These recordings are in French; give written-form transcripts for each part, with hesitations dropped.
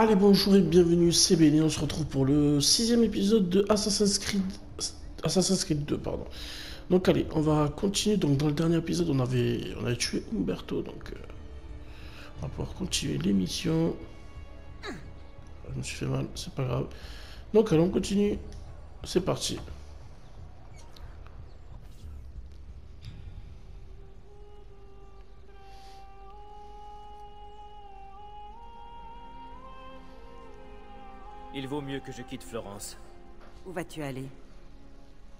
Allez, bonjour et bienvenue, c'est Béné, on se retrouve pour le 6ème épisode de Assassin's Creed 2, pardon. Donc allez, on va continuer. Donc dans le dernier épisode, on avait tué Umberto, donc on va pouvoir continuer l'émission. Je me suis fait mal, c'est pas grave. Donc allons, on continue, c'est parti. Il vaut mieux que je quitte Florence. Où vas-tu aller?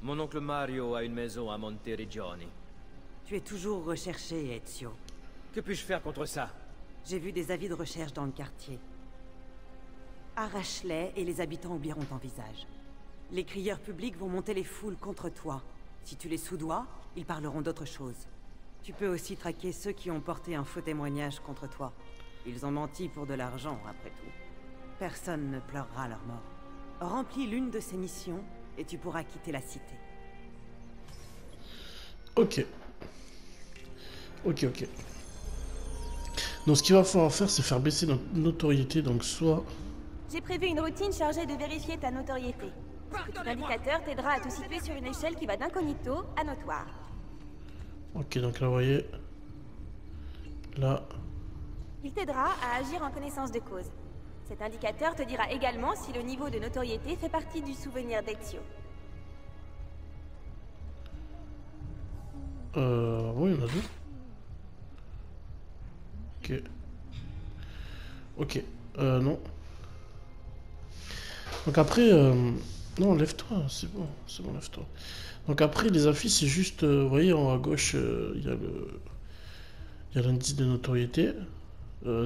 Mon oncle Mario a une maison à Monteriggioni. Tu es toujours recherché, Ezio. Que puis-je faire contre ça? J'ai vu des avis de recherche dans le quartier. Arrache-les et les habitants oublieront ton visage. Les crieurs publics vont monter les foules contre toi. Si tu les soudois, ils parleront d'autre chose. Tu peux aussi traquer ceux qui ont porté un faux témoignage contre toi. Ils ont menti pour de l'argent, après tout. Personne ne pleurera leur mort. Remplis l'une de ces missions et tu pourras quitter la cité. Ok. Ok. Donc ce qu'il va falloir faire, c'est faire baisser notre notoriété, donc soit... J'ai prévu une routine chargée de vérifier ta notoriété. L'indicateur t'aidera à te situer sur une échelle qui va d'incognito à notoire. Ok, donc là, vous voyez... Là... Il t'aidera à agir en connaissance de cause. Cet indicateur te dira également si le niveau de notoriété fait partie du souvenir d'Ezio. Oui, il y en a deux. Ok. Non. Donc après... Non, lève-toi, c'est bon, lève-toi. Donc après, les affiches, c'est juste... vous voyez, en haut à gauche, il y a l'indice de notoriété.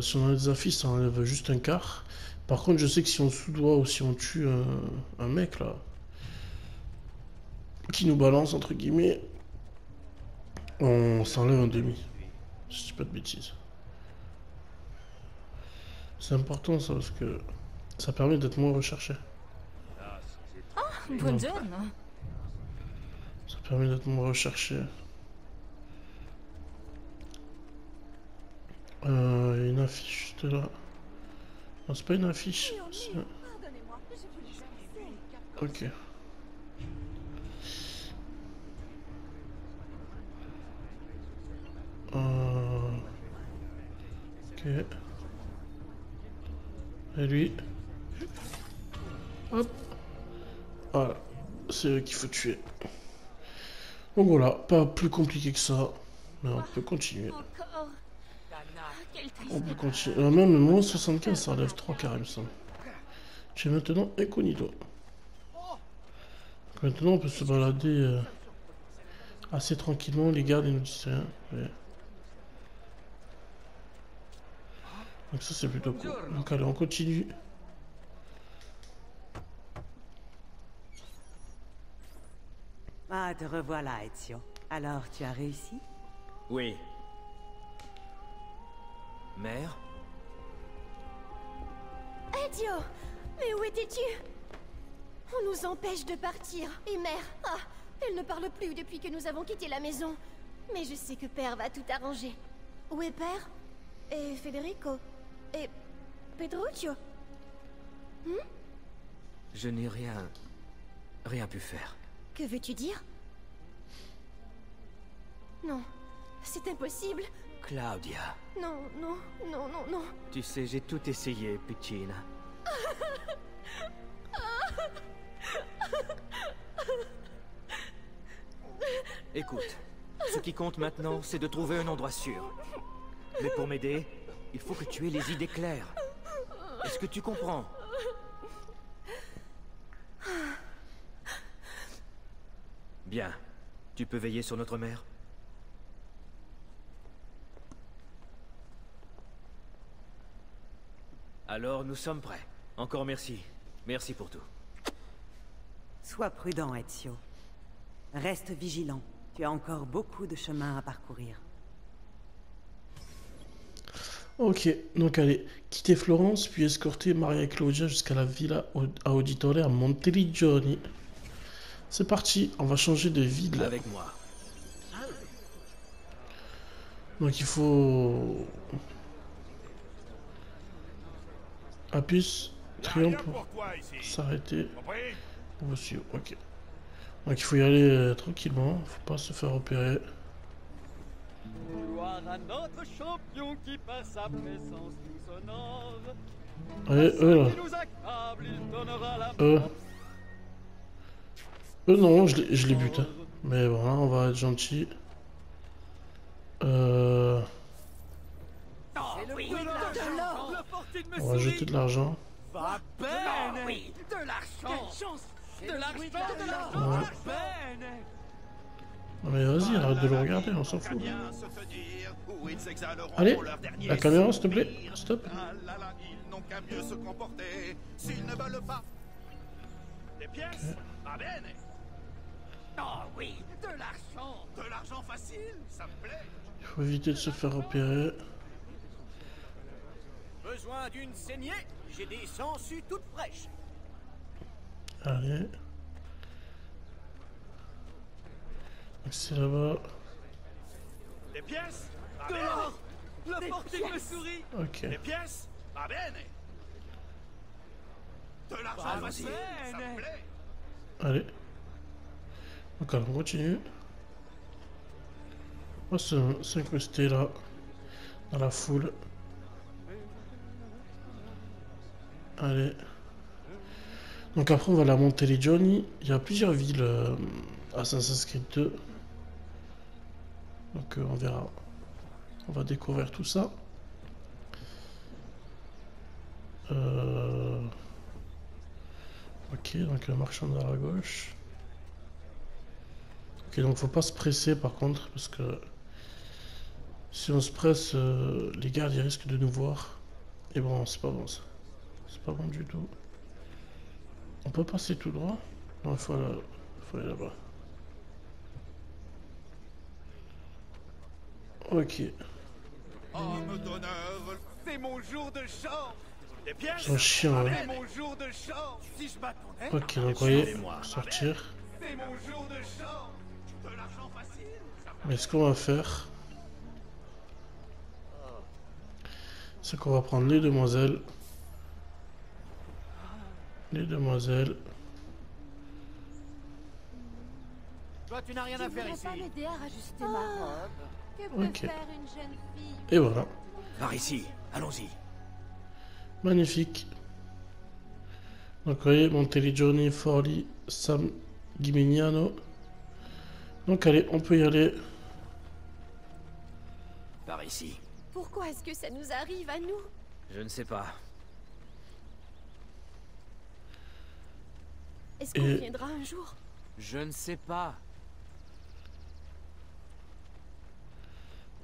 Si on enlève des affiches, ça enlève juste un quart. Par contre, je sais que si on soudoie ou si on tue un mec là, qui nous balance entre guillemets, on s'enlève un demi. Si je dis pas de bêtises. C'est important ça parce que ça permet d'être moins recherché. Ça permet d'être moins recherché. Une affiche de là. Non, c'est pas une affiche. Ok. Ok. Et lui. Hop. Voilà. C'est eux qu'il faut tuer. Donc voilà, pas plus compliqué que ça. Mais on peut continuer. On peut continuer. Même le moins 75, ça enlève 3 carrés, il me semble. J'ai maintenant incognito. Donc maintenant, on peut se balader assez tranquillement. Les gardes, ils nous disent rien. Mais... Donc ça, c'est plutôt cool. Donc allez, on continue. Ah, te revoilà, Ezio. Alors, tu as réussi? Oui. Mère? Ezio! Mais où étais-tu? On nous empêche de partir. Et mère, ah, elle ne parle plus depuis que nous avons quitté la maison. Mais je sais que père va tout arranger. Où est père? Et Federico? Et Petruccio? Je n'ai rien pu faire. Que veux-tu dire? Non, c'est impossible. Claudia. Non. Tu sais, j'ai tout essayé, Pichina. Écoute, ce qui compte maintenant, c'est de trouver un endroit sûr. Mais pour m'aider, il faut que tu aies les idées claires. Est-ce que tu comprends? Bien. Tu peux veiller sur notre mère? Alors, nous sommes prêts. Encore merci. Merci pour tout. Sois prudent, Ezio. Reste vigilant. Tu as encore beaucoup de chemin à parcourir. Ok, donc allez, quitter Florence, puis escorter Maria et Claudia jusqu'à la Villa Auditore à Monteriggioni. C'est parti, on va changer de ville. Avec moi. Donc il faut... Appuie, triomphe pour s'arrêter. On va suivre, ok. Donc il faut y aller tranquillement, faut pas se faire repérer. Allez, eux là. Eux non, je les bute. Hein. Mais bon, hein, on va être gentil. On va jeter de l'argent. Non mais vas-y, arrête de le regarder, on s'en fout. Allez, la caméra s'il te plaît, stop. Okay. Il faut éviter de se faire repérer. Besoin d'une saignée, j'ai des sangsues toutes fraîches. Allez. C'est là-bas. Les pièces. Dehors. Le portier me sourit. Ok. Les pièces. Va bene. De l'argent facile. Ça me plaît. Allez. Donc on continue. On va s'incruster là. Dans la foule. Allez. Donc après on va à la Monteriggioni. Il y a plusieurs villes Assassin's Creed 2. Donc on verra. On va découvrir tout ça. Ok, donc le marchand à la gauche. Ok, donc faut pas se presser par contre, parce que si on se presse, les gardes ils risquent de nous voir. Et bon, c'est pas bon ça. C'est pas bon du tout. On peut passer tout droit? Non, il faut aller là-bas. Ok. C'est mon jour de chance. C'est un chien, ouais. Ok, donc voyez, sortir. Mais ce qu'on va faire, c'est qu'on va prendre les demoiselles. Les demoiselles. Toi, tu n'as rien à faire ici. Ok. Et voilà. Par ici, allons-y. Magnifique. Donc vous voyez, Monteriggioni, Forlì, San Gimignano. Donc allez, on peut y aller. Par ici. Pourquoi est-ce que ça nous arrive à nous? Je ne sais pas. Est-ce qu'on viendra un jour? Je ne sais pas.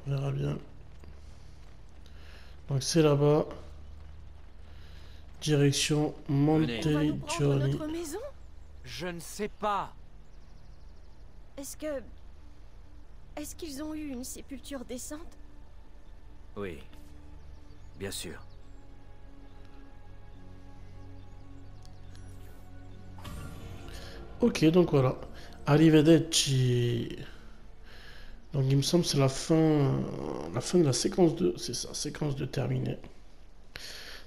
On verra bien. Donc c'est là-bas. Direction Monteriggioni. Je ne sais pas. Est-ce qu'ils ont eu une sépulture décente? Oui. Bien sûr. Ok, donc voilà. Arrivederci. Donc il me semble que c'est la fin de la séquence 2. C'est ça, séquence 2 terminée.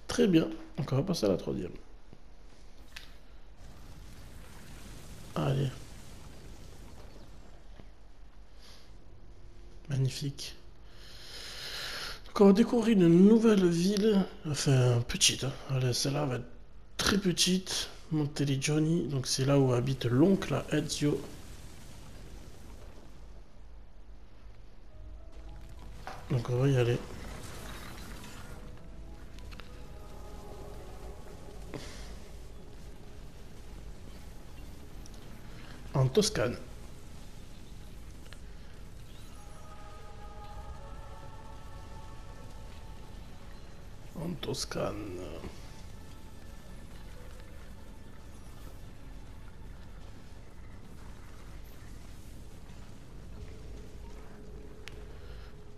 Très bien. Donc on va passer à la troisième. Allez. Magnifique. Donc on va découvrir une nouvelle ville. Enfin, petite. Hein. Allez, celle-là va être très petite. Monteriggioni. Donc c'est là où habite l'oncle à Ezio. Donc on va y aller. En Toscane. En Toscane.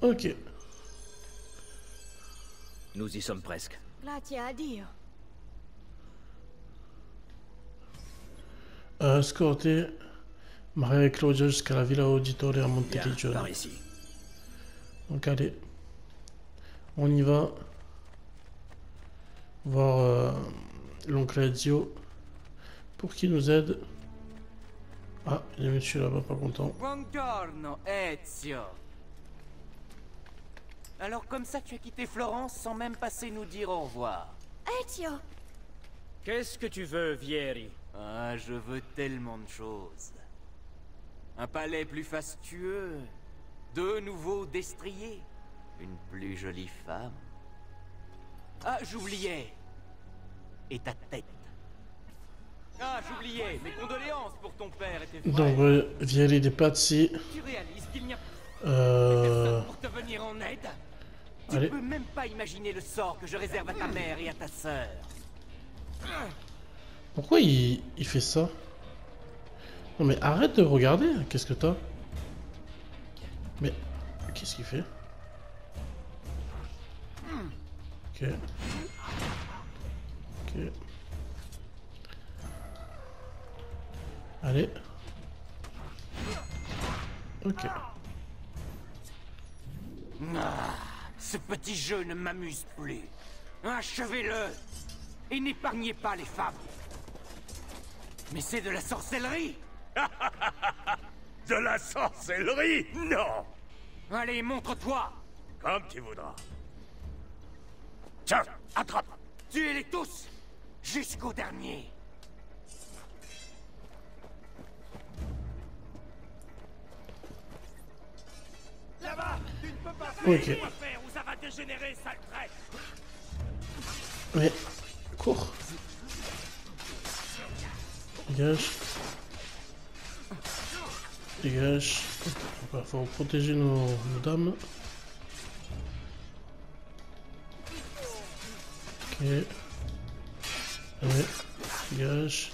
Ok. Nous y sommes presque. Grazie a Dio. Escortez Mario et Claudia jusqu'à la Villa Auditore à Monteriggioni. Par ici. Donc allez, on y va voir l'oncle Ezio pour qu'il nous aide. Ah, il y a un monsieur là-bas pas content. Buongiorno, Ezio. Alors comme ça tu as quitté Florence sans même passer nous dire au revoir. Ezio. Qu'est-ce que tu veux, Vieri? Ah, je veux tellement de choses. Un palais plus fastueux, 2 nouveaux destriers, une plus jolie femme. Ah, j'oubliais. Et ta tête. Ah, j'oubliais. Mes condoléances pour ton père et tes frères. Donc, Vieri des pâtisseries. Tu réalises qu'il n'y a personne pour te venir en aide? Allez. Tu peux même pas imaginer le sort que je réserve à ta mère et à ta sœur. Pourquoi il fait ça? Non mais arrête de regarder, qu'est-ce que t'as? Mais qu'est-ce qu'il fait? Ok. Ok. Allez. Ok. Ah, ce petit jeu ne m'amuse plus. Achevez-le et n'épargnez pas les femmes. Mais c'est de la sorcellerie. De la sorcellerie? Non! Allez, montre-toi! Comme tu voudras. Tiens, attrape! Tuez-les tous! Jusqu'au dernier! Là-bas, tu ne peux pas faire ou ça va dégénérer, sale traître! Mais... cours! Dégage. Dégage. Il va falloir protéger nos dames. Ok. Allez. Dégage.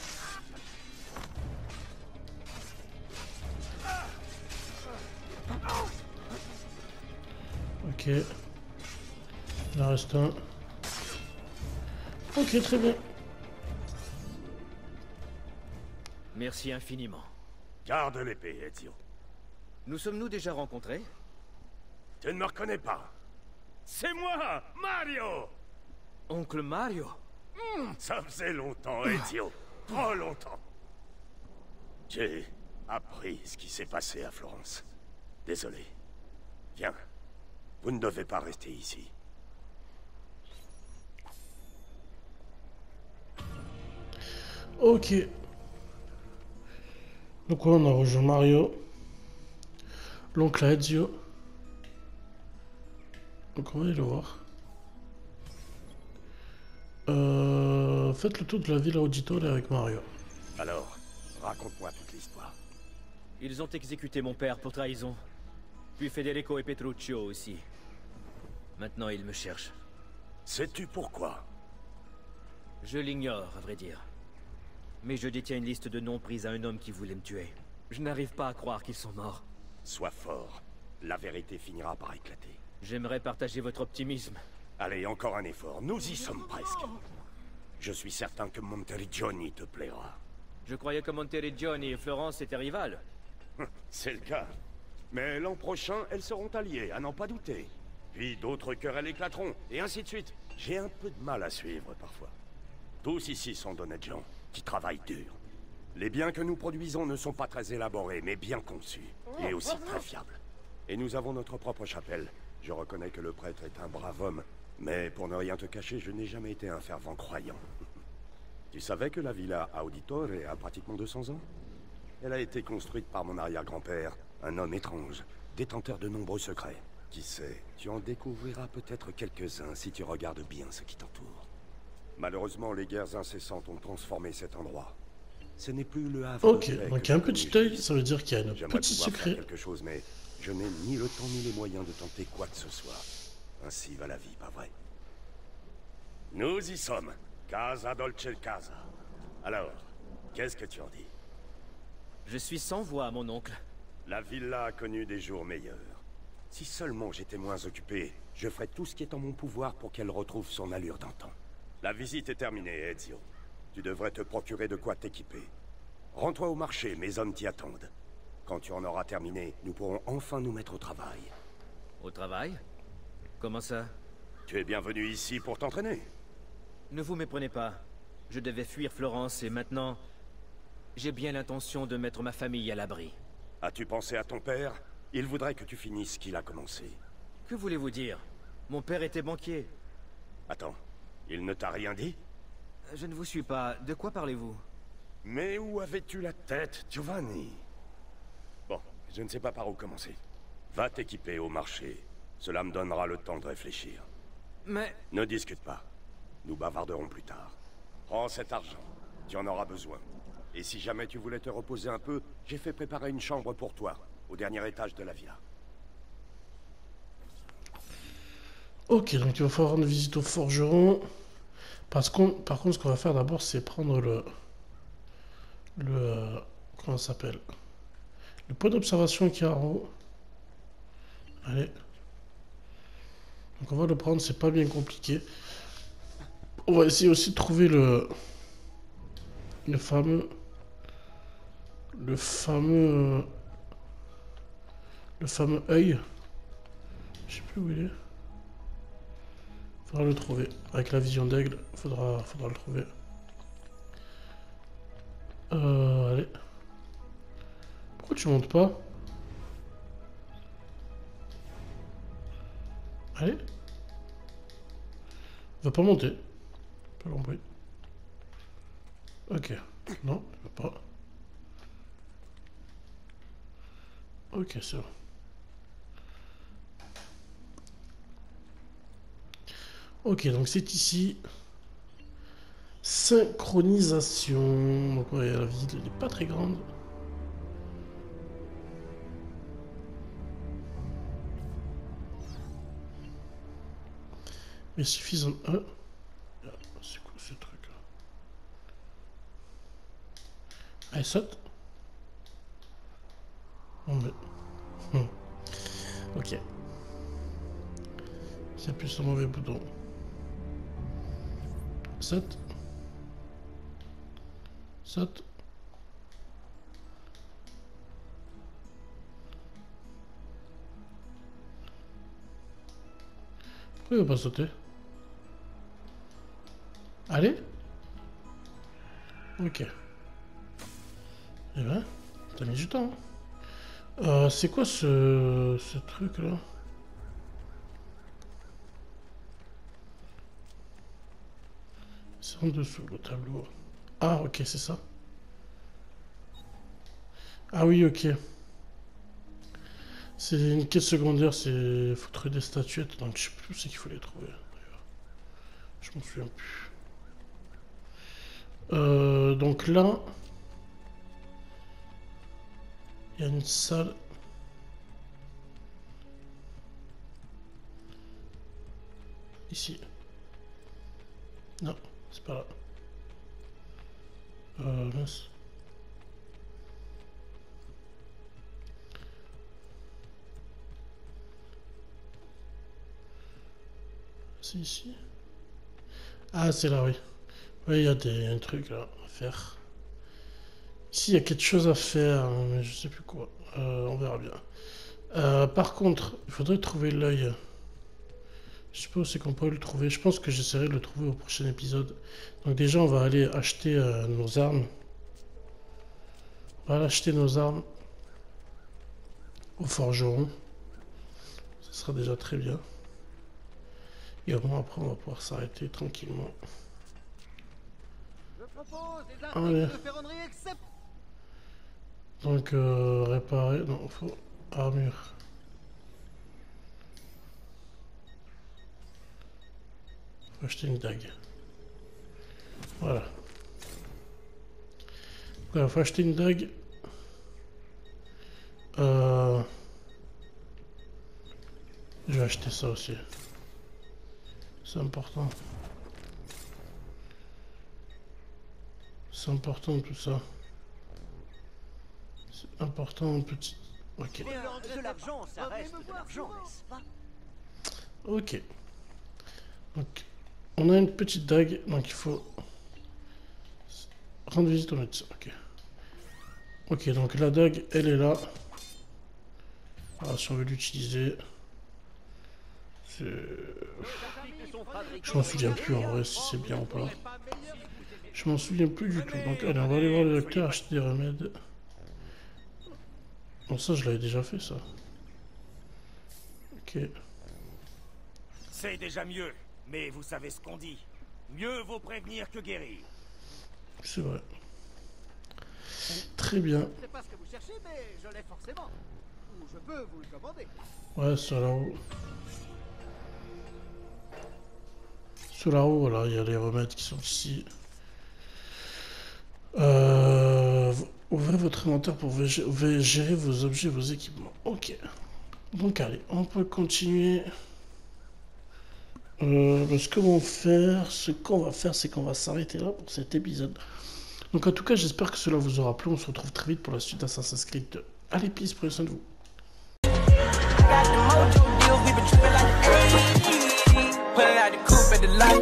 Ok. Il en reste un. Ok, très bien. Merci infiniment. Garde l'épée, Ezio. Nous sommes-nous déjà rencontrés? Tu ne me reconnais pas. C'est moi, Mario. Oncle Mario? Ça faisait longtemps, Ezio. Trop longtemps. J'ai appris ce qui s'est passé à Florence. Désolé. Viens. Vous ne devez pas rester ici. Ok. Donc on a rejoint Mario, l'oncle Ezio. Donc on va aller le voir. Faites le tour de la Villa Auditore avec Mario. Alors, raconte-moi toute l'histoire. Ils ont exécuté mon père pour trahison. Puis Federico et Petruccio aussi. Maintenant ils me cherchent. Sais-tu pourquoi? Je l'ignore, à vrai dire. Mais je détiens une liste de noms pris à un homme qui voulait me tuer. Je n'arrive pas à croire qu'ils sont morts. Sois fort. La vérité finira par éclater. J'aimerais partager votre optimisme. Allez, encore un effort. Nous y sommes presque. Je suis certain que Monteriggioni te plaira. Je croyais que Monteriggioni et Florence étaient rivales. C'est le cas. Mais l'an prochain, elles seront alliées, à n'en pas douter. Puis d'autres querelles éclateront, et ainsi de suite. J'ai un peu de mal à suivre, parfois. Tous ici sont d'honnêtes gens qui travaillent dur. Les biens que nous produisons ne sont pas très élaborés, mais bien conçus, et aussi très fiables. Et nous avons notre propre chapelle. Je reconnais que le prêtre est un brave homme, mais pour ne rien te cacher, je n'ai jamais été un fervent croyant. Tu savais que la Villa Auditore a pratiquement 200 ans? Elle a été construite par mon arrière-grand-père, un homme étrange, détenteur de nombreux secrets. Qui sait, tu en découvriras peut-être quelques-uns si tu regardes bien ce qui t'entoure. Malheureusement, les guerres incessantes ont transformé cet endroit. Ce n'est plus le Havre. Ok, donc il y a un petit œil, ça veut dire qu'il y a un petit secret. Quelque chose, mais je n'ai ni le temps ni les moyens de tenter quoi que ce soit. Ainsi va la vie, pas vrai? Nous y sommes. Casa Dolce Casa. Alors, qu'est-ce que tu en dis? Je suis sans voix, mon oncle. La villa a connu des jours meilleurs. Si seulement j'étais moins occupé, je ferais tout ce qui est en mon pouvoir pour qu'elle retrouve son allure d'antan. La visite est terminée, Ezio. Tu devrais te procurer de quoi t'équiper. Rends-toi au marché, mes hommes t'y attendent. Quand tu en auras terminé, nous pourrons enfin nous mettre au travail. Au travail? Comment ça? Tu es bienvenu ici pour t'entraîner. Ne vous méprenez pas. Je devais fuir Florence et maintenant... j'ai bien l'intention de mettre ma famille à l'abri. As-tu pensé à ton père? Il voudrait que tu finisses ce qu'il a commencé. Que voulez-vous dire? Mon père était banquier. Attends, il ne t'a rien dit? Je ne vous suis pas. De quoi parlez-vous? Mais où avais-tu la tête, Giovanni? Bon, je ne sais pas par où commencer. Va t'équiper au marché. Cela me donnera le temps de réfléchir. Mais... ne discute pas. Nous bavarderons plus tard. Prends cet argent. Tu en auras besoin. Et si jamais tu voulais te reposer un peu, j'ai fait préparer une chambre pour toi, au dernier étage de la villa. Ok, donc il va falloir rendre visite au forgeron. Par contre, ce qu'on va faire d'abord, c'est prendre comment ça s'appelle? Le point d'observation qu'il y a en haut. Allez. Donc on va le prendre, c'est pas bien compliqué. On va essayer aussi de trouver le fameux œil. Je sais plus où il est. Faudra le trouver. Avec la vision d'aigle, faudra le trouver. Allez. Pourquoi tu montes pas? Allez. Va pas monter. Pas l'embrouille. Ok. Non, il va pas. Ok, c'est bon. Ok, donc c'est ici. Synchronisation. Donc ouais, la visite n'est pas très grande. Mais suffisant. Hein? C'est quoi ce truc là? Elle saute. Non mais. Ok. J'appuie sur le mauvais bouton. 7. Pourquoi il va pas sauter? Allez. Ok. Eh ben, t'as mis du temps. Hein. C'est quoi ce truc là? En dessous le tableau. Ah ok, c'est ça. Ah oui, ok. C'est une quête secondaire, c'est faut trouver des statuettes, donc je sais plus où c'est qu'il faut les trouver. Je m'en souviens plus. Donc là, il y a une salle. Ici. Non. C'est pas là. Mince. C'est ici. Ah, c'est là, oui. Oui, il y a un truc là à faire. Ici, il y a quelque chose à faire, mais je sais plus quoi. On verra bien. Par contre, il faudrait trouver l'œil. Je sais pas où c'est qu'on peut le trouver. Je pense que j'essaierai de le trouver au prochain épisode. Donc déjà, on va aller acheter nos armes. On va aller acheter nos armes au forgeron. Ce sera déjà très bien. Et au moins après, on va pouvoir s'arrêter tranquillement. Je propose des articles de ferronnerie except... donc réparer... non, faut armure. Acheter une dague. Voilà. Il faut acheter une dague. Je vais acheter ça aussi. C'est important. C'est important tout ça. C'est important petit. Ok. Ok. Donc. On a une petite dague, donc il faut rendre visite au médecin. Ok. Ok, donc la dague, elle est là. Ah, si on veut l'utiliser, je m'en souviens plus en vrai si c'est bien ou pas. Je m'en souviens plus du tout. Donc allez, on va aller voir le docteur, acheter des remèdes. Bon, ça je l'avais déjà fait ça. Ok. C'est déjà mieux, mais vous savez ce qu'on dit. Mieux vaut prévenir que guérir. C'est vrai. Très bien. Je sais pas ce que vous cherchez, mais je l'ai forcément. Ou je peux vous le commander. Ouais, sur la roue. Sur la roue, voilà, il y a les remèdes qui sont ici. Ouvrez votre inventaire pour gérer vos objets, vos équipements. Ok. Donc allez, on peut continuer. Ce qu'on va faire, c'est qu'on va s'arrêter là pour cet épisode. Donc en tout cas, j'espère que cela vous aura plu. On se retrouve très vite pour la suite d'Assassin's Creed 2. Allez, peace, prenez soin de vous.